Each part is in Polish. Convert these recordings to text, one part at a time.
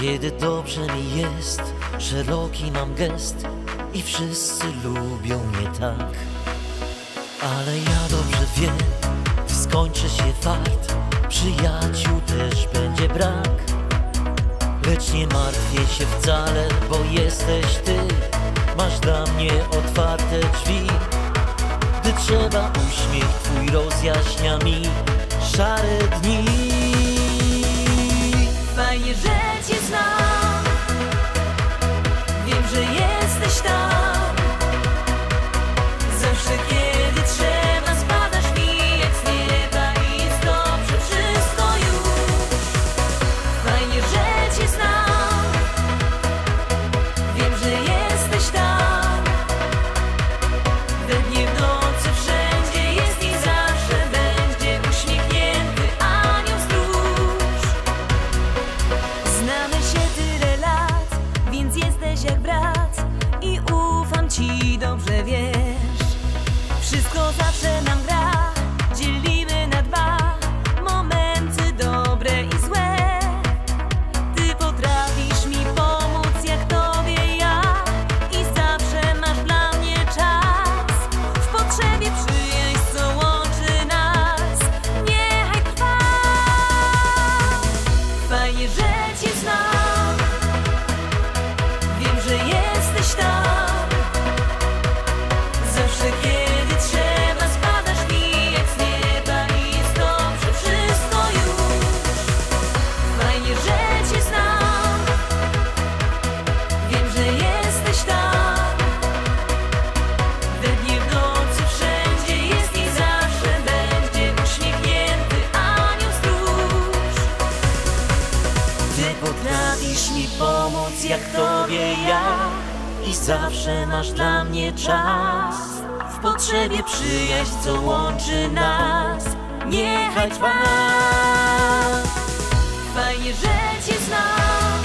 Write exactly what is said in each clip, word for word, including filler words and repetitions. Kiedy dobrze mi jest, szeroki mam gest i wszyscy lubią mnie tak. Ale ja dobrze wiem, gdy skończy się fart, przyjaciół też będzie brak. Lecz nie martwię się wcale, bo jesteś ty, masz dla mnie otwarte drzwi. Gdy trzeba, uśmiech twój rozjaśnia mi szare dni. Fajnie, że cię znam, wiem, że jesteś tam. Zawsze kiedy trzeba, spadasz mi jak z nieba i jest dobrze wszystko już. Fajnie, że cię znam, wiem, że jesteś tam. We dnie w nocy wszędzie jest i zawsze będzie uśmiechnięty anioł stróż. Znamy się tyle lat, więc jesteś jak brat i ufam ci, dobrze wiesz. Wszystko zawsze nam gra, dzielimy na dwa momenty dobre i złe. Ty potrafisz mi pomóc jak tobie ja i zawsze masz dla mnie czas. W potrzebie przyjaźń, co łączy nas, niechaj trwa. Fajnie, że cię znam, wiem, że jesteś tam. Zawsze kiedy trzeba, spadasz mi jak z nieba i jest dobrze wszystko już. Fajnie, że cię znam, wiem, że jesteś tam. We dnie w nocy wszędzie jest i zawsze będzie uśmiechnięty anioł stróż. Ty potrafisz mi pomóc jak tobie ja i zawsze masz dla mnie czas. W potrzebie przyjaźń, co łączy nas, niechaj trwa. Fajnie, że cię znam,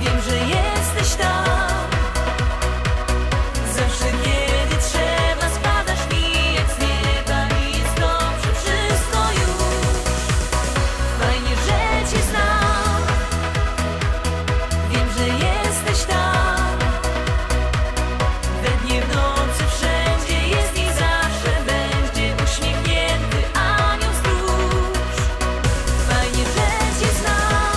wiem, że jesteś tam. Zawsze kiedy trzeba, spadasz mi jak z nieba i jest dobrze wszystko już. Fajnie, że cię znam, wiem, że jesteś tam. We dnie w nocy wszędzie jest i zawsze będzie uśmiechnięty anioł stróż. Fajnie, że cię znam.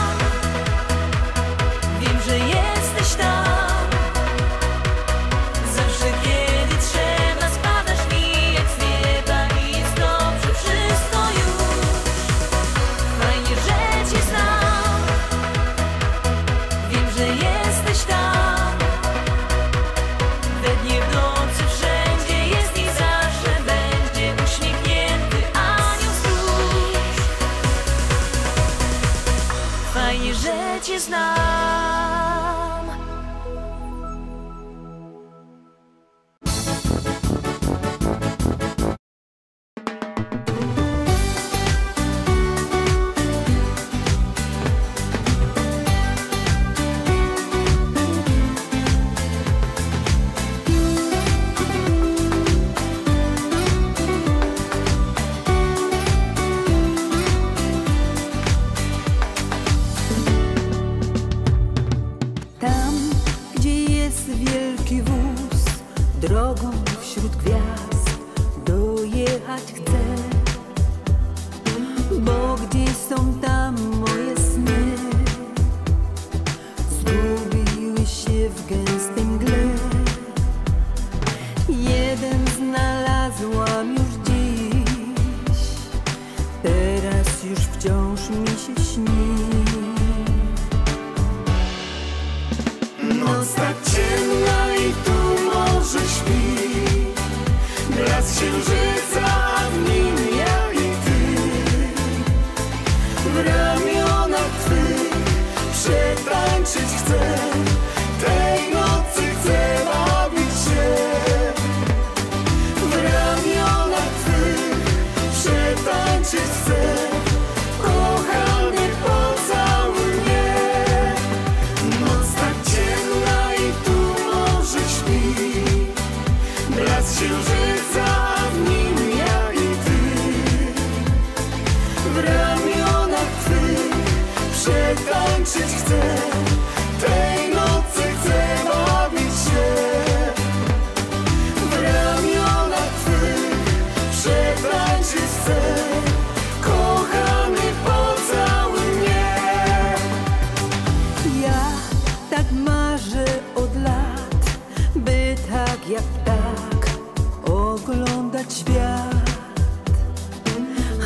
tańczyć chcę, tej nocy chcę bawić się. W ramionach twych przetańczyć chcę, kochany, pocałuj mnie. Ja tak marzę od lat, by tak jak tak oglądać świat.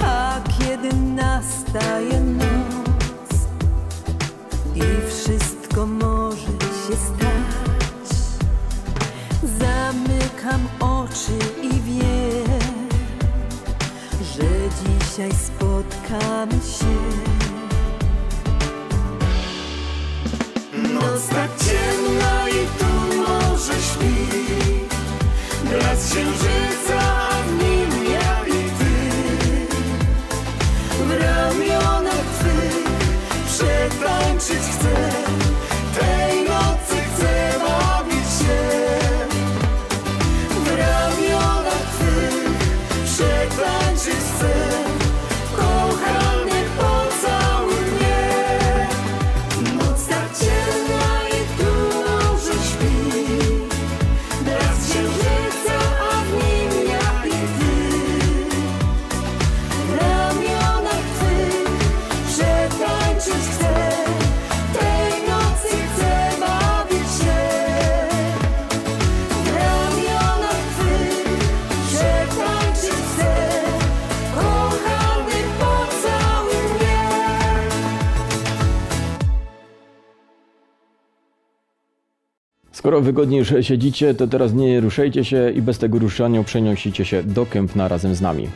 A kiedy nastaje noc i wszystko może się stać, zamykam oczy i wiem, że dzisiaj spotkamy się. Noc tak ciemna i tu może śpi, blask księżyca, a w nim ja i w ramionach twych przetańczyć chcę, tej nocy chcę bawić się. W ramionach twych przetańczyć chcę, kochany, pocałuj mnie. Noc tak ciemna i tu może śpi, blask księżyca, a w nim ja i ty. W ramionach przetańczyć chcę, tej nocy chcę bawić się. W ramionach twych przetańczyć chcę, kochany, pocałuj mnie. Skoro wygodnie już siedzicie, to teraz nie ruszajcie się i bez tego ruszania przenosicie się do Kępna razem z nami.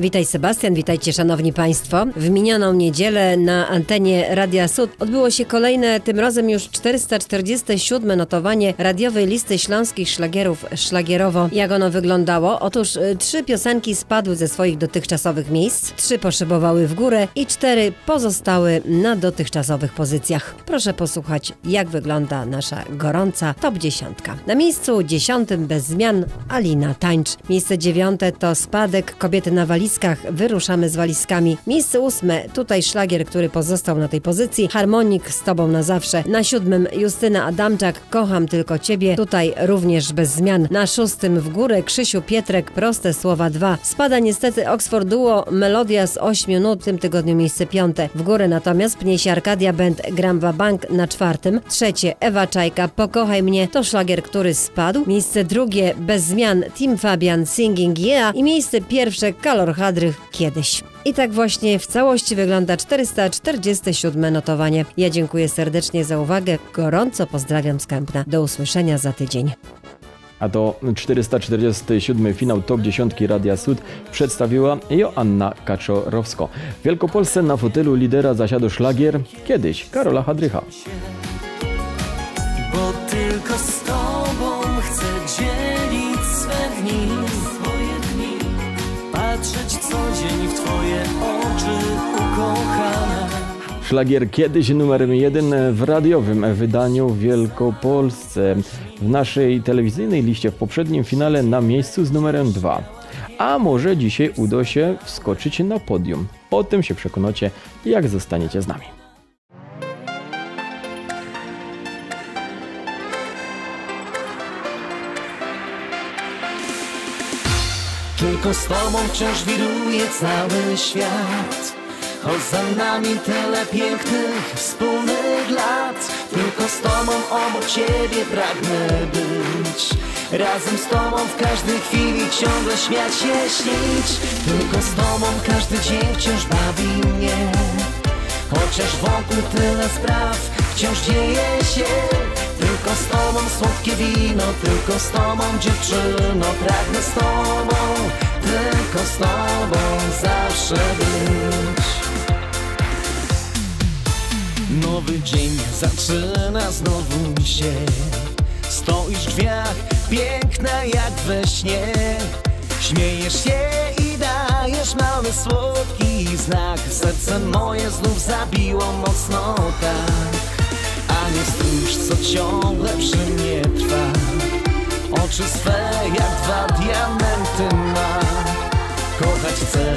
Witaj Sebastian, witajcie szanowni państwo. W minioną niedzielę na antenie Radia Sud odbyło się kolejne, tym razem już czterysta czterdzieste siódme notowanie radiowej listy śląskich szlagierów szlagierowo. Jak ono wyglądało? Otóż trzy piosenki spadły ze swoich dotychczasowych miejsc, trzy poszybowały w górę i cztery pozostały na dotychczasowych pozycjach. Proszę posłuchać, jak wygląda nasza gorąca top dziesiątka. Na miejscu dziesiątym bez zmian Alina Tańcz. Miejsce dziewiąte to spadek Kobiety na walizce. Wyruszamy z walizkami. Miejsce ósme, tutaj szlagier, który pozostał na tej pozycji, Harmonik z Tobą na zawsze. Na siódmym Justyna Adamczak, Kocham tylko Ciebie, tutaj również bez zmian. Na szóstym w górę Krzysiu Pietrek, Proste Słowa dwa. Spada niestety Oxford Duo, Melodia z ośmiu nut, w tym tygodniu miejsce piąte. W górę natomiast pnie się Arkadia Band, Gram wa Bank na czwartym. Trzecie Ewa Czajka, Pokochaj mnie, to szlagier, który spadł. Miejsce drugie bez zmian Team Fabian, Singing Yeah i miejsce pierwsze Karol Hadrych, Kiedyś. I tak właśnie w całości wygląda czterysta czterdzieste siódme notowanie. Ja dziękuję serdecznie za uwagę. Gorąco pozdrawiam z Kępna. Do usłyszenia za tydzień. A to czterysta czterdziesty siódmy finał Top dziesiątki Radia Sud przedstawiła Joanna Kaczorowska. W Wielkopolsce na fotelu lidera zasiadł szlagier Kiedyś Karola Hadrycha. Bo tylko z Tobą chcę dzielić swe dni. Patrzeć co dzień w Twoje oczy ukochane. Szlagier Kiedyś numerem jeden w radiowym wydaniu w Wielkopolsce. W naszej telewizyjnej liście w poprzednim finale na miejscu z numerem dwa. A może dzisiaj uda się wskoczyć na podium. O tym się przekonacie, jak zostaniecie z nami. Tylko z Tobą wciąż wiruje cały świat, choć za nami tyle pięknych wspólnych lat. Tylko z Tobą obok Ciebie pragnę być, razem z Tobą w każdej chwili ciągle śmiać się, śnić. Tylko z Tobą każdy dzień wciąż bawi mnie, chociaż wokół tyle spraw wciąż dzieje się. Tylko z Tobą słodkie wino, tylko z Tobą dziewczyno, pragnę z Tobą, tylko z Tobą zawsze być. Nowy dzień zaczyna znowu się, stoisz w drzwiach, piękna jak we śnie. Śmiejesz się i dajesz mały słodki znak, serce moje znów zabiło mocno tak. A nie stróż, co ciągle przy mnie trwa, oczy swe jak dwa diamenty ma. Kochać chcę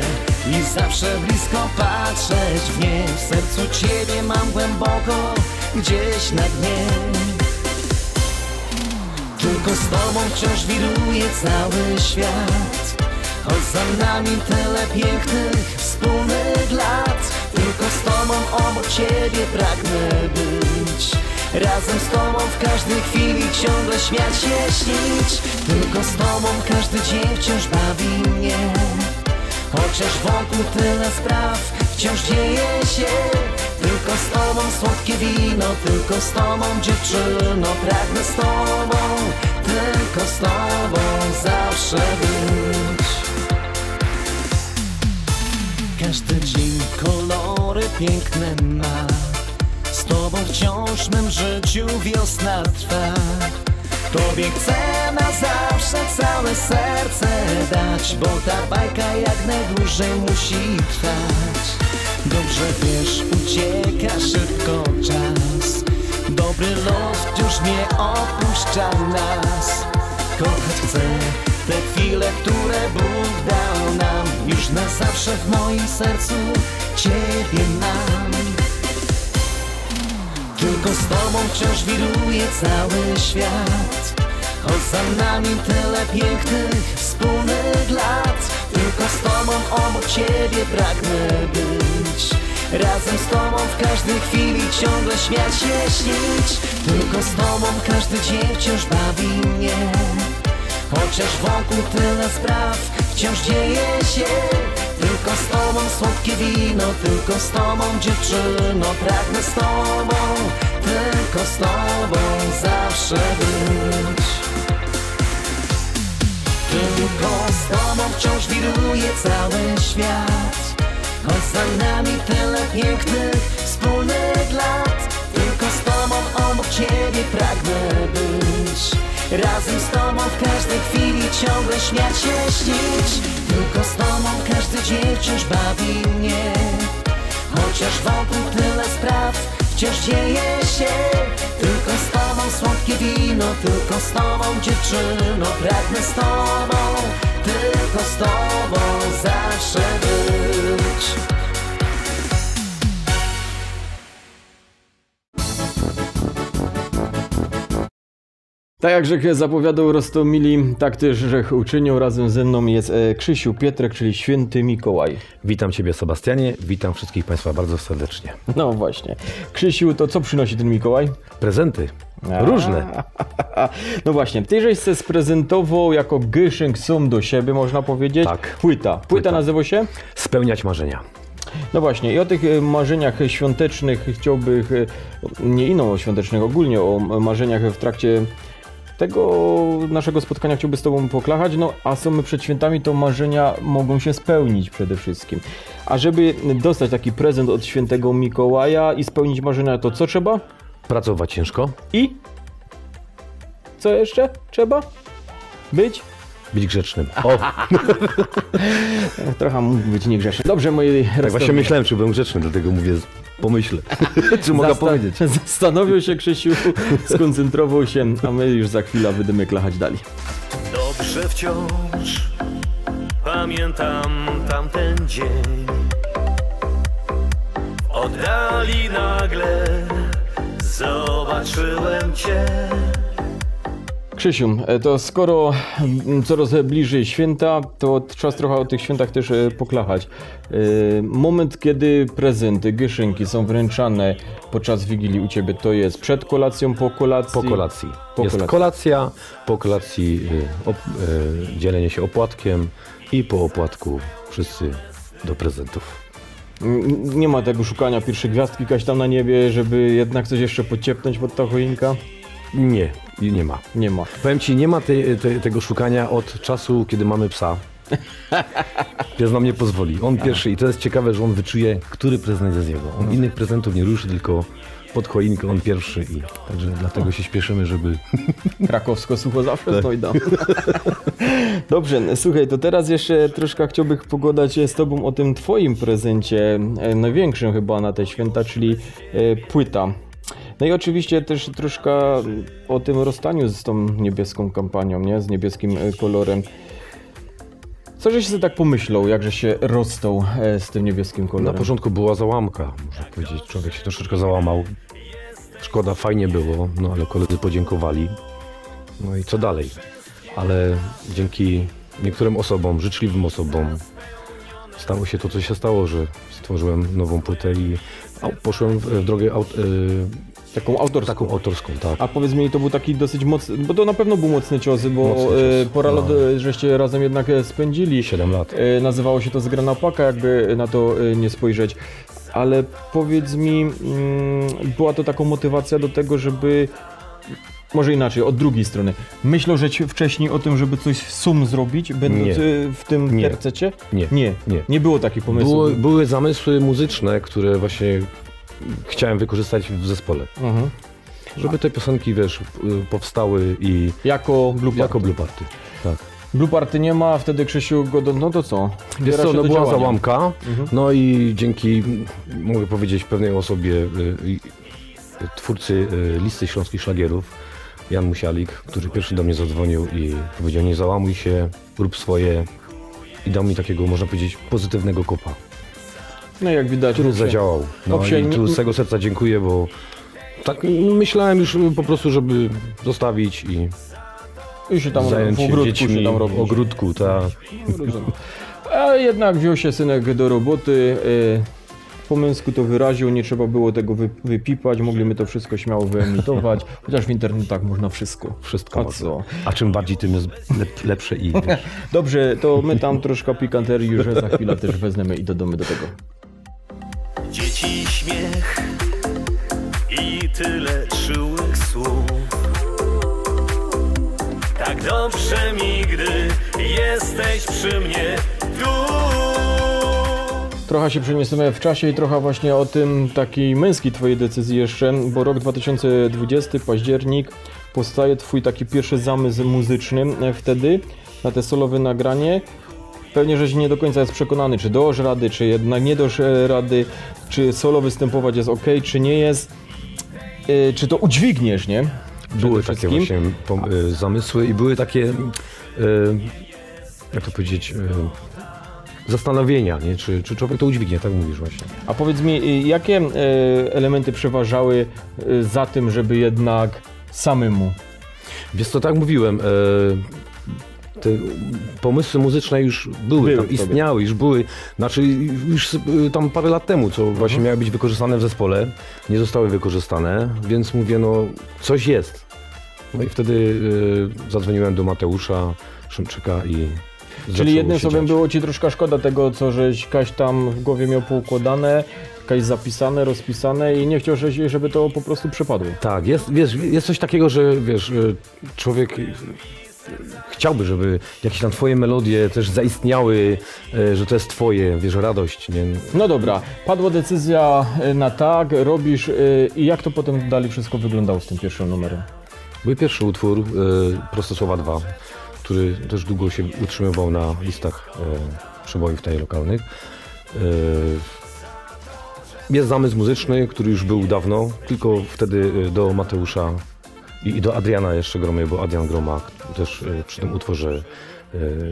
i zawsze blisko patrzeć w nie. W sercu Ciebie mam głęboko, gdzieś na dnie. Tylko z Tobą wciąż wiruje cały świat, choć za nami tyle pięknych wspólnych lat. Tylko z Tobą obok Ciebie pragnę być, razem z Tobą w każdej chwili ciągle śmiać się śnić. Tylko z Tobą każdy dzień wciąż bawi mnie, chociaż wokół tyle spraw wciąż dzieje się. Tylko z Tobą słodkie wino, tylko z Tobą dziewczyno, pragnę z Tobą, tylko z Tobą zawsze być. Każdy dzień kolory piękne ma, z Tobą wciąż w mym życiu wiosna trwa. Tobie chcę na zawsze całe serce dać, bo ta bajka jak najdłużej musi trwać. Dobrze wiesz, ucieka szybko czas, dobry los już nie opuszcza nas. Kochać chcę te chwile, które Bóg dał nam, już na zawsze w moim sercu Ciebie mam. Tylko z Tobą wciąż wiruje cały świat, choć za nami tyle pięknych wspólnych lat. Tylko z Tobą obok Ciebie pragnę być, razem z Tobą w każdej chwili ciągle śmiać się śnić. Tylko z Tobą każdy dzień wciąż bawi mnie, chociaż wokół tyle spraw wciąż dzieje się. Tylko z Tobą słodkie wino, tylko z Tobą dziewczyno, pragnę z Tobą, tylko z Tobą zawsze być. Tylko z Tobą wciąż wiruje cały świat, choć za nami tyle pięknych wspólnych lat. Tylko z Tobą obok Ciebie pragnę być, razem z Tobą w każdej chwili ciągle śmiać się śnić. Tylko z Tobą każdy dzień wciąż bawi mnie, chociaż wokół tyle spraw wciąż dzieje się. Tylko z Tobą słodkie wino, tylko z Tobą dziewczyno, pragnę z Tobą, tylko z Tobą zawsze być. Tak jak Grzech zapowiadał, Rostomili, tak też Grzech uczynił. Razem ze mną jest Krzysiu Pietrek, czyli Święty Mikołaj. Witam Ciebie, Sebastianie, witam wszystkich Państwa bardzo serdecznie. No właśnie. Krzysiu, to co przynosi ten Mikołaj? Prezenty. Różne. No właśnie, ty żeś se sprezentował jako Gyszynk sum do siebie, można powiedzieć. Tak. Płyta. Płyta nazywa się? Spełniać marzenia. No właśnie, i o tych marzeniach świątecznych chciałbym, nie inną o świątecznych, ogólnie o marzeniach w trakcie tego naszego spotkania chciałbym z Tobą poklachać, no a są my przed świętami, to marzenia mogą się spełnić przede wszystkim. A żeby dostać taki prezent od Świętego Mikołaja i spełnić marzenia, to co trzeba? Pracować ciężko. I? Co jeszcze trzeba? Być? Być grzecznym. O. Trochę mógł być niegrzeczny. Dobrze, moi... Tak rozstawia. Właśnie myślałem, czy byłem grzeczny, dlatego mówię... Pomyślę, czy mogę Zastan powiedzieć. Zastanowił się Krzysiu, skoncentrował się, a my już za chwilę będziemy klachać dalej. Dobrze wciąż pamiętam tamten dzień. W oddali nagle zobaczyłem Cię. Krzysiu, to skoro coraz bliżej święta, to czas trochę o tych świętach też poklachać. Moment, kiedy prezenty, gieszynki są wręczane podczas Wigilii u Ciebie, to jest przed kolacją, po kolacji? Po kolacji. Po jest kolacji. Kolacja, po kolacji op, dzielenie się opłatkiem i po opłatku wszyscy do prezentów. Nie ma tego szukania pierwszej gwiazdki jakaś tam na niebie, żeby jednak coś jeszcze podciepnąć pod ta choinka? Nie, nie ma. Nie ma. Powiem Ci, nie ma te, te, tego szukania od czasu, kiedy mamy psa. Pies nam nie pozwoli. On pierwszy. I to jest ciekawe, że on wyczuje, który prezent jest jego. On innych prezentów nie ruszy, tylko pod choinkę on pierwszy. I także dlatego się śpieszymy, żeby... Krakowsko sucho zawsze stoi tam. Dobrze, słuchaj, to teraz jeszcze troszkę chciałbym pogadać z Tobą o tym Twoim prezencie, największym chyba na te święta, czyli płyta. No i oczywiście też troszkę o tym rozstaniu z tą niebieską kampanią, nie? Z niebieskim kolorem. Co żeś sobie tak pomyślał, jakże się rozstał z tym niebieskim kolorem? Na początku była załamka, muszę powiedzieć. Człowiek się troszeczkę załamał. Szkoda, fajnie było, no ale koledzy podziękowali. No i co dalej? Ale dzięki niektórym osobom, życzliwym osobom, stało się to, co się stało, że stworzyłem nową płytę i poszłem w drogę aut, yy, taką autorską. Taką autorską, tak. A powiedz mi, to był taki dosyć mocny, bo to na pewno był mocny cios, bo mocny cios. Pora no. lat, żeście razem jednak spędzili. siedem lat. Yy, nazywało się to Zgrana Opaka, jakby na to nie spojrzeć. Ale powiedz mi, yy, była to taka motywacja do tego, żeby... Może inaczej, od drugiej strony. Myślałeś wcześniej o tym, żeby coś z sum zrobić, będąc nie. w tym tercecie? Nie. Nie. Nie. Nie było takich pomysłów. Było, były zamysły muzyczne, które właśnie chciałem wykorzystać w zespole. Mhm. Żeby te piosenki, wiesz, powstały i... Jako Blue Party. Jako Blue Party. Tak. Blue Party nie ma, a wtedy Krzysiu go do... No to co? Wiesz co, no była działania. Załamka, mhm. no i dzięki, mogę powiedzieć, pewnej osobie, twórcy Listy Śląskich Szlagierów, Jan Musialik, który pierwszy do mnie zadzwonił i powiedział: nie załamuj się, rób swoje, i dał mi takiego, można powiedzieć, pozytywnego kopa. No jak widać, który zadziałał. No i tu z tego serca dziękuję, bo tak myślałem już po prostu, żeby zostawić i, I się tam zająć się dziećmi, w ogródku, tak. A jednak wziął się synek do roboty. Po męsku to wyraził, nie trzeba było tego wypipać, mogliśmy to wszystko śmiało wyemitować, chociaż w internetach można wszystko. Wszystko. A co? A czym bardziej, tym jest lepsze i... Wiesz. Dobrze, to my tam troszkę pikanterii już za chwilę też wezmiemy i dodamy do tego. Dzieci śmiech i tyle czułych słów. Tak dobrze mi, gdy jesteś przy mnie tu. Trochę się przeniesiemy w czasie i trochę właśnie o tym takiej męskiej twojej decyzji jeszcze, bo rok dwa tysiące dwudziesty, październik, powstaje twój taki pierwszy zamysł muzyczny wtedy na te solowe nagranie. Pewnie, żeś nie do końca jest przekonany, czy dosz rady, czy jednak nie dosz rady, czy solo występować jest ok, czy nie jest, yy, czy to udźwigniesz, nie? Były takie właśnie y, zamysły i były takie, y, jak to powiedzieć... Y, zastanowienia, nie? Czy, czy człowiek to udźwignie, tak mówisz właśnie. A powiedz mi, jakie elementy przeważały za tym, żeby jednak samemu? Wiesz co, tak mówiłem, te pomysły muzyczne już były, były tam istniały, sobie. już były, znaczy już tam parę lat temu, co właśnie mhm. miały być wykorzystane w zespole, nie zostały wykorzystane, więc mówię, no coś jest. No i wtedy zadzwoniłem do Mateusza Szymczyka i... Czyli jednym słowem było ci troszkę szkoda tego, co żeś Kaś tam w głowie miał poukładane, Kaś zapisane, rozpisane i nie chciał, żeby to po prostu przepadło. Tak, jest, wiesz, jest coś takiego, że wiesz, człowiek chciałby, żeby jakieś tam twoje melodie też zaistniały, że to jest twoje, wiesz, radość. Nie? No dobra, padła decyzja na tak, robisz i jak to potem dalej wszystko wyglądało z tym pierwszym numerem? Był pierwszy utwór, Proste Słowa dwa. Który też długo się utrzymywał na listach e, przebojów tutaj lokalnych. E, jest zamysł muzyczny, który już był dawno, tylko wtedy do Mateusza i, i do Adriana jeszcze Gromy, bo Adrian Groma też e, przy tym utworze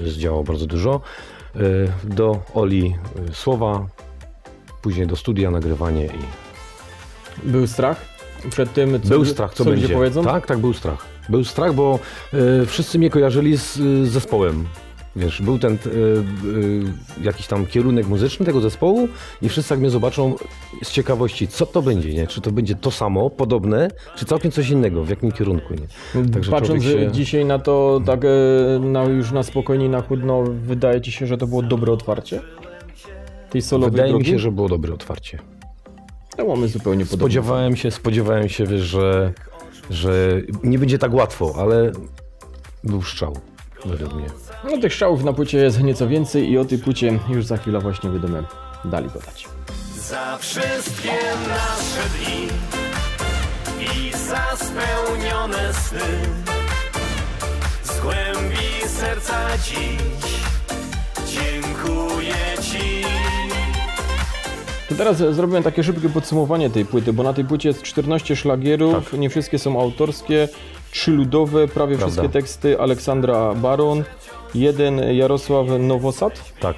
e, zdziałał bardzo dużo. E, do Oli e, słowa, później do studia, nagrywanie i... Był strach przed tym, co, był strach, co, co będzie. Ludzie powiedzą? Tak, tak, był strach. Był strach, bo y, wszyscy mnie kojarzyli z, z zespołem. Wiesz, był ten y, y, jakiś tam kierunek muzyczny tego zespołu i wszyscy jak mnie zobaczą z ciekawości, co to będzie, nie? Czy to będzie to samo, podobne, czy całkiem coś innego, w jakim kierunku, nie? Także patrząc się... dzisiaj na to, tak na, już na spokojnie, na chłodno, wydaje ci się, że to było dobre otwarcie? Tej solowej Wydaje drogi? mi się, że było dobre otwarcie. To mamy zupełnie podobne. Spodziewałem się, spodziewałem się, wiesz, że... że nie będzie tak łatwo, ale był strzał, według mnie. No tych strzałów na płycie jest nieco więcej i o tej płycie już za chwilę właśnie będziemy dalej gadać. Za wszystkie nasze dni i za spełnione sny z głębi serca dziś dziękuję ci. To teraz zrobiłem takie szybkie podsumowanie tej płyty, bo na tej płycie jest czternaście szlagierów, tak. Nie wszystkie są autorskie, trzy ludowe, prawie Prawda. wszystkie teksty Aleksandra Baron, jeden Jarosław Nowosat. Tak.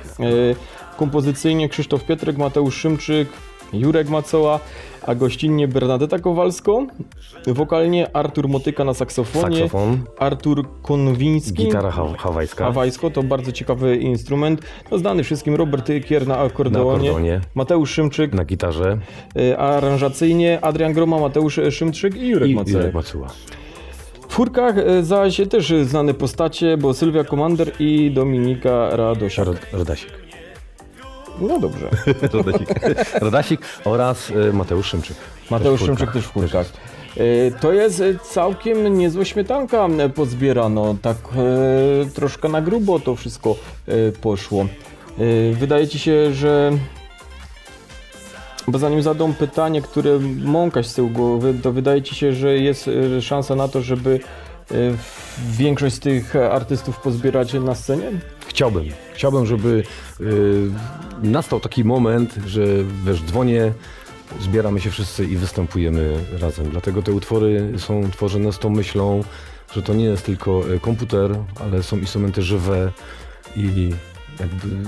Kompozycyjnie Krzysztof Pietrek, Mateusz Szymczyk, Jurek Macoła, a gościnnie Bernadeta Kowalska, wokalnie Artur Motyka na saksofonie, saksofon. Artur Konwiński, gitara ha hawajska. Hawajsko to bardzo ciekawy instrument, no, znany wszystkim, Robert Ekier na akordeonie, na akordeonie, Mateusz Szymczyk na gitarze, y, aranżacyjnie Adrian Groma, Mateusz Szymczyk i Jurek, I, Jurek Macoła. W chórkach zaś też znane postacie, bo Sylwia Komander i Dominika Radosia. Radasik. No dobrze. Radasik. Radasik oraz Mateusz Szymczyk. Mateusz też Szymczyk też w chórkach. To jest całkiem niezła śmietanka, pozbierano, tak troszkę na grubo to wszystko poszło. Wydaje ci się, że... Bo zanim zadam pytanie, które mąkaś z tyłu głowy, to wydaje ci się, że jest szansa na to, żeby większość z tych artystów pozbierać na scenie? Chciałbym. Chciałbym, żeby y, nastał taki moment, że wiesz, dzwonię, zbieramy się wszyscy i występujemy razem. Dlatego te utwory są tworzone z tą myślą, że to nie jest tylko komputer, ale są instrumenty żywe i jakby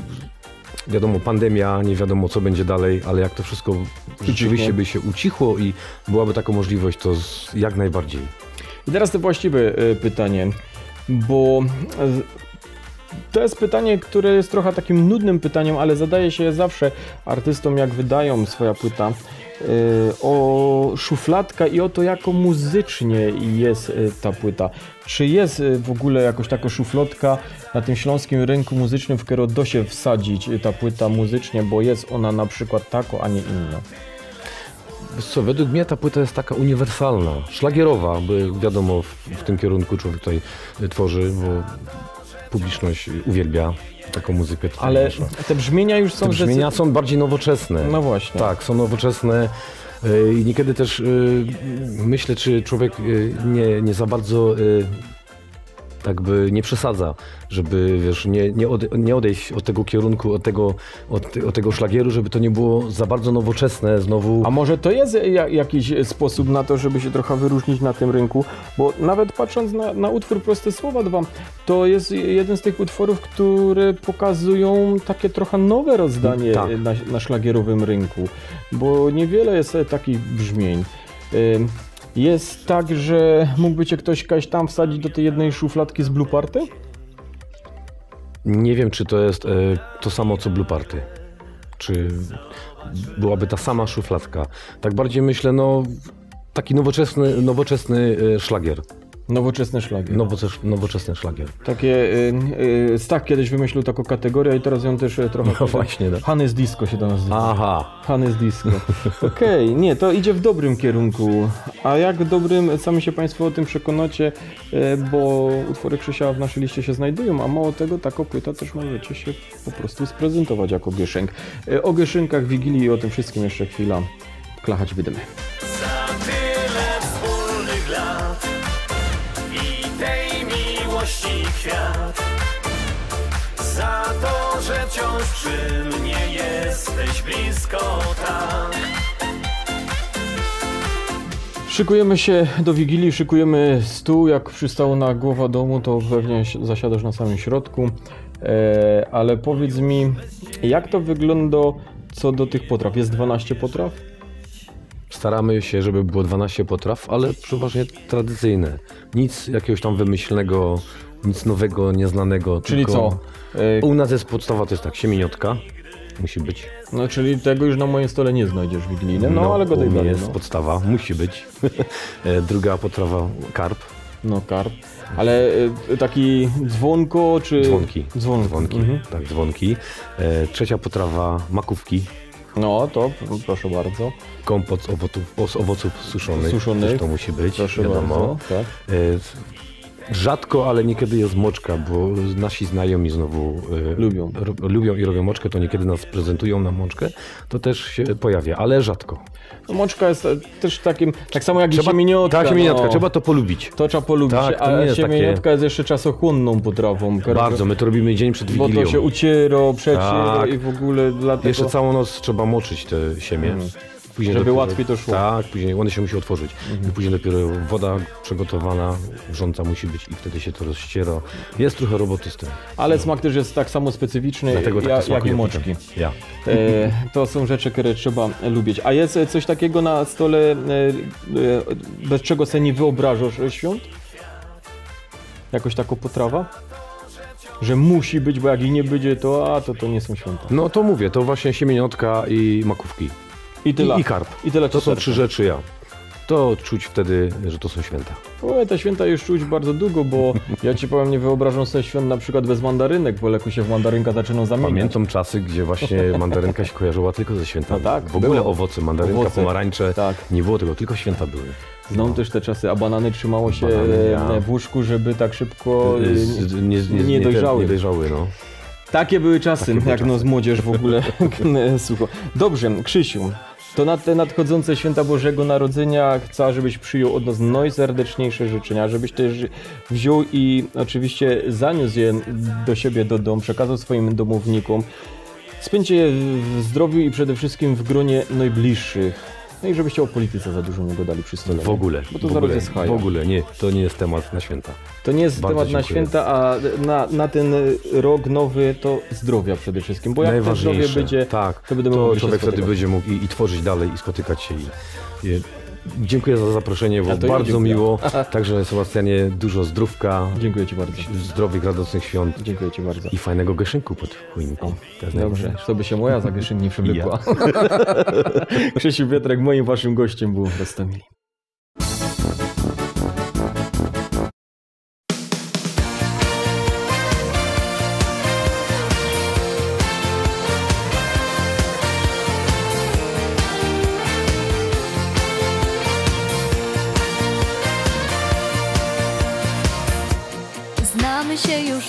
wiadomo, pandemia, nie wiadomo co będzie dalej, ale jak to wszystko rzeczywiście by się ucichło i byłaby taka możliwość, to jak najbardziej. I teraz to właściwe pytanie, bo to jest pytanie, które jest trochę takim nudnym pytaniem, ale zadaje się zawsze artystom, jak wydają swoja płyta, o szufladkę i o to, jako muzycznie jest ta płyta. Czy jest w ogóle jakoś taka szufladka na tym śląskim rynku muzycznym, w którą do się wsadzić ta płyta muzycznie, bo jest ona na przykład taką, a nie inną? Co, według mnie ta płyta jest taka uniwersalna, szlagierowa, bo wiadomo, w, w tym kierunku człowiek tutaj tworzy, bo publiczność uwielbia taką muzykę. Ale nasza. Te brzmienia już są... Te brzmienia są bardziej nowoczesne. No właśnie. Tak, są nowoczesne i niekiedy też myślę, czy człowiek nie, nie za bardzo tak by nie przesadza, żeby wiesz, nie, nie, ode, nie odejść od tego kierunku, od tego, od, od tego szlagieru, żeby to nie było za bardzo nowoczesne znowu. A może to jest jakiś sposób na to, żeby się trochę wyróżnić na tym rynku? Bo nawet patrząc na, na utwór Proste Słowa dwa, to jest jeden z tych utworów, które pokazują takie trochę nowe rozdanie tak. na, na szlagierowym rynku, bo niewiele jest takich brzmień. Y Jest tak, że mógłby cię ktoś kaś tam wsadzić do tej jednej szufladki z Blue Party? Nie wiem, czy to jest e, to samo co Blue Party. Czy byłaby ta sama szufladka. Tak bardziej myślę, no taki nowoczesny, nowoczesny e, szlagier. Nowoczesny szlagier. Nowoczes, nowoczesny szlagier. Takie, y, y, Stach kiedyś wymyślił taką kategorię i teraz ją też trochę... No właśnie, tak. Hannes Disco się do nas nazywa. Aha. Hannes Disco. Okej, okay, nie, to idzie w dobrym kierunku. A jak dobrym, sami się Państwo o tym przekonacie, y, bo utwory Krzysia w naszej liście się znajdują, a mało tego, taka płyta też możecie się po prostu sprezentować jako gieszynk. Y, o gieszynkach, Wigilii i o tym wszystkim jeszcze chwila. Klachać wydymy. Świat. Za to, że wciąż przy mnie jesteś blisko tak. Szykujemy się do Wigilii, szykujemy stół. Jak przystało na głowa domu, to pewnie zasiadasz na samym środku. E, ale powiedz mi, jak to wygląda co do tych potraw? Jest dwanaście potraw? Staramy się, żeby było dwanaście potraw, ale przeważnie tradycyjne. Nic jakiegoś tam wymyślnego, nic nowego, nieznanego. Czyli tylko... co? Yy... U nas jest podstawa, to jest tak, siemieniotka musi być. No czyli tego już na moim stole nie znajdziesz wigilijnym, no, no ale go daj dalej. Jest no. Podstawa, musi być. Druga potrawa, karp. No karp, ale y, taki dzwonko czy... Dzwonki, dzwonki, dzwonki. Mhm. Tak, dzwonki. E, trzecia potrawa, makówki. No to proszę bardzo. Kompot z owoców, z owoców suszonych, suszonych. To musi być, proszę wiadomo. Bardzo, tak. e, rzadko, ale niekiedy jest moczka, bo nasi znajomi znowu e, lubią. Ro, lubią i robią moczkę, to niekiedy nas prezentują na moczkę, to też się pojawia, ale rzadko. No, moczka jest też takim, tak samo jak trzeba, i siemieniotka. Ta siemieniotka, no, trzeba to polubić. To trzeba polubić, tak, to ale siemieniotka takie... jest jeszcze czasochłonną potrawą. Bardzo, my to robimy dzień przed Wigilią. Bo to się uciero, przeciero tak. I w ogóle dlatego... Jeszcze całą noc trzeba moczyć te siemię. Hmm. Później żeby dopiero, łatwiej to szło. Tak, później one się musi otworzyć. Mhm. I później dopiero woda przygotowana, wrząca musi być i wtedy się to rozściera. Jest trochę roboty z tym. Ale no. Smak też jest tak samo specyficzny ja, tak jak i moczki. Ja. E, to są rzeczy, które trzeba lubić. A jest coś takiego na stole, bez czego sobie nie wyobrażasz świąt? Jakoś taka potrawa? Że musi być, bo jak i nie będzie, to a to, to nie są święta. No to mówię, to właśnie siemieniotka i makówki. I, tyle. I, i karp. I tyle to są trzy rzeczy ja. To czuć wtedy, że to są święta. O, te święta już czuć bardzo długo, bo ja ci powiem, nie wyobrażam sobie świąt na przykład bez mandarynek, bo leku się w mandarynka zaczyną zamieniać. Pamiętam czasy, gdzie właśnie mandarynka się kojarzyła tylko ze świętami. No tak, w ogóle było. Owoce, mandarynka, owoce, pomarańcze, tak. Nie było tego, tylko święta były. Znam no. też te czasy, a banany trzymało się banany, ja. w łóżku, żeby tak szybko nie, nie, nie, nie dojrzały. Nie dojrzały no. Takie były czasy, Takie jak były czasy. No z młodzież w ogóle sucho. Dobrze, Krzysiu, to na te nadchodzące święta Bożego Narodzenia chcę, żebyś przyjął od nas najserdeczniejsze życzenia, żebyś też wziął i oczywiście zaniósł je do siebie, do domu, przekazał swoim domownikom. Spędźcie je w zdrowiu i przede wszystkim w gronie najbliższych. No i żebyście o polityce za dużo nie gadali przy stole. W ogóle. Bo to w ogóle, jest w ogóle nie, to nie jest temat na święta. To nie jest Bardzo temat na święta, a na, na ten rok nowy to zdrowia przede wszystkim. Bo jak to zdrowie będzie, tak, to będziemy to człowiek wtedy będzie mógł i, i tworzyć dalej, i spotykać się. I, i, dziękuję za zaproszenie, bo bardzo dziękuję. Miło. Także Sebastianie, dużo zdrówka. Dziękuję Ci bardzo. Zdrowych, radosnych świąt. Dziękuję Ci bardzo. I fajnego geszynku pod choinką. Dobrze, to by się moja za geszyn nie przewlekła. Ja. Krzysiu Pietrek, moim Waszym gościem był w Rostomili.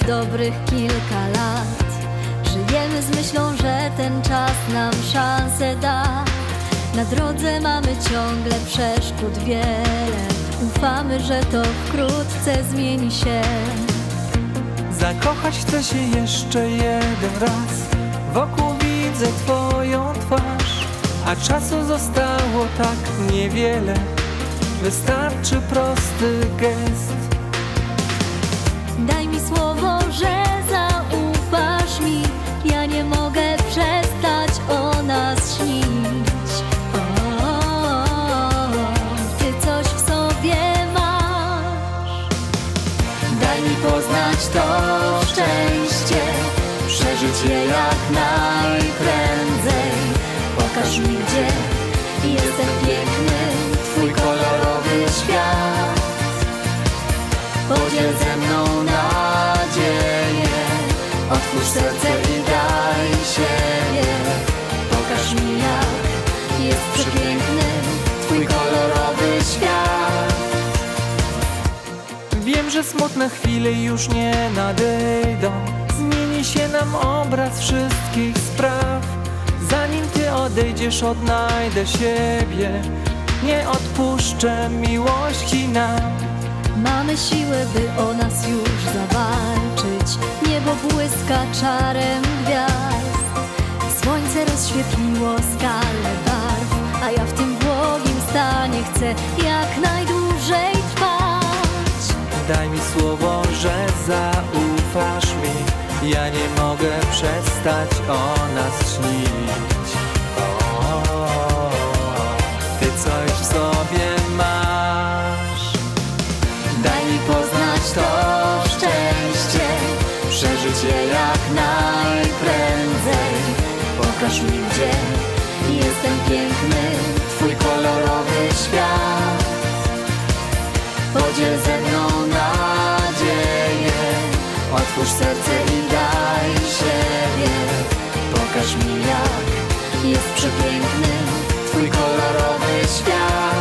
Dobrych kilka lat żyjemy z myślą, że ten czas nam szansę da. Na drodze mamy ciągle przeszkód wiele. Ufamy, że to wkrótce zmieni się. Zakochać chcę się jeszcze jeden raz. Wokół widzę twoją twarz, a czasu zostało tak niewiele. Wystarczy prosty gest. Daj mi słowo, że zaufasz mi. Ja nie mogę przestać o nas śnić. O, o, o, o, ty coś w sobie masz. Daj mi poznać to szczęście, przeżyć je jak najprędzej. Pokaż mi, gdzie jestem piękny, twój kolorowy świat. Podziel ze mną nadzieję, otwórz serce i daj siebie. Pokaż mi, jak jest przepiękny twój kolorowy świat. Wiem, że smutne chwile już nie nadejdą. Zmieni się nam obraz wszystkich spraw. Zanim ty odejdziesz, odnajdę siebie. Nie odpuszczę miłości nam. Mamy siłę, by o nas już zawalczyć. Niebo błyska czarem gwiazd. Słońce rozświetliło skalę barw, a ja w tym błogim stanie chcę jak najdłużej trwać. Daj mi słowo, że zaufasz mi. Ja nie mogę przestać o nas śnić. O, o, o, o. Ty coś w sobie masz. Daj mi poznać to szczęście, przeżyć je jak najprędzej. Pokaż mi, gdzie jestem piękny, twój kolorowy świat. Podziel ze mną nadzieję, otwórz serce i daj siebie. Pokaż mi, jak jest przepiękny, twój kolorowy świat.